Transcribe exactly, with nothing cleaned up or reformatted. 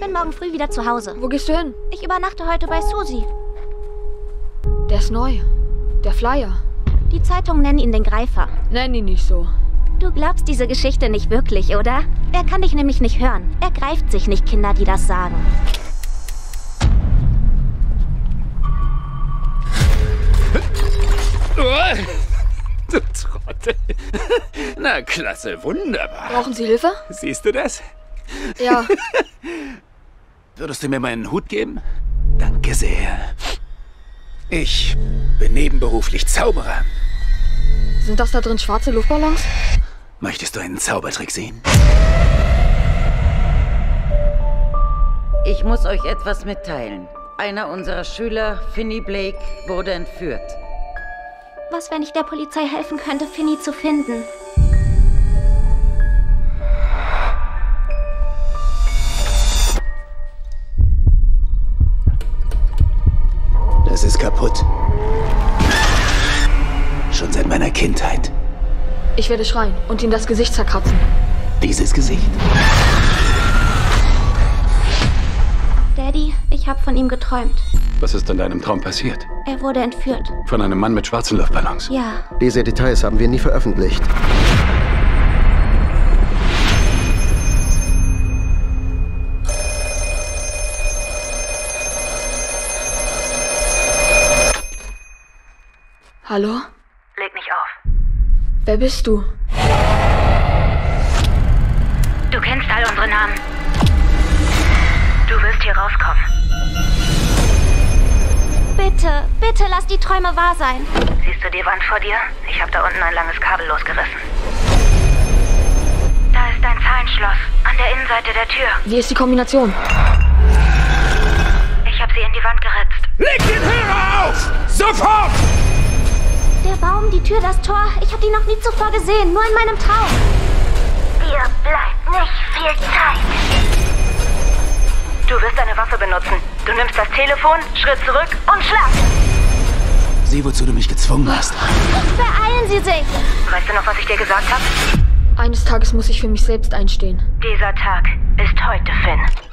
bin morgen früh wieder zu Hause. Wo gehst du hin? Ich übernachte heute bei Susi. Der ist neu. Der Flyer. Die Zeitungen nennen ihn den Greifer. Nenn ihn nicht so. Du glaubst diese Geschichte nicht wirklich, oder? Er kann dich nämlich nicht hören. Er greift sich nicht Kinder, die das sagen. Du Trottel. Na klasse, wunderbar. Brauchen Sie Hilfe? Siehst du das? Ja. Würdest du mir meinen Hut geben? Danke sehr. Ich bin nebenberuflich Zauberer. Sind das da drin schwarze Luftballons? Möchtest du einen Zaubertrick sehen? Ich muss euch etwas mitteilen. Einer unserer Schüler, Finney Blake, wurde entführt. Was, wenn ich der Polizei helfen könnte, Finney zu finden? Das ist kaputt. Schon seit meiner Kindheit. Ich werde schreien und ihm das Gesicht zerkratzen. Dieses Gesicht? Daddy, ich habe von ihm geträumt. Was ist in deinem Traum passiert? Er wurde entführt. Von einem Mann mit schwarzen Luftballons? Ja. Diese Details haben wir nie veröffentlicht. Hallo? Leg nicht auf. Wer bist du? Du kennst all unsere Namen. Du wirst hier rauskommen. Bitte, bitte lass die Träume wahr sein. Siehst du die Wand vor dir? Ich habe da unten ein langes Kabel losgerissen. Da ist ein Zahlenschloss an der Innenseite der Tür. Wie ist die Kombination? Ich habe sie in die Wand geritzt. Leg den Hörer auf! Sofort! Der Baum, die Tür, das Tor. Ich habe die noch nie zuvor gesehen, nur in meinem Traum. Dir bleibt nicht viel Zeit. Du wirst eine Waffe benutzen. Du nimmst das Telefon, Schritt zurück und schlag. Sieh, wozu du mich gezwungen hast. Beeilen Sie sich. Weißt du noch, was ich dir gesagt habe? Eines Tages muss ich für mich selbst einstehen. Dieser Tag ist heute, Finn.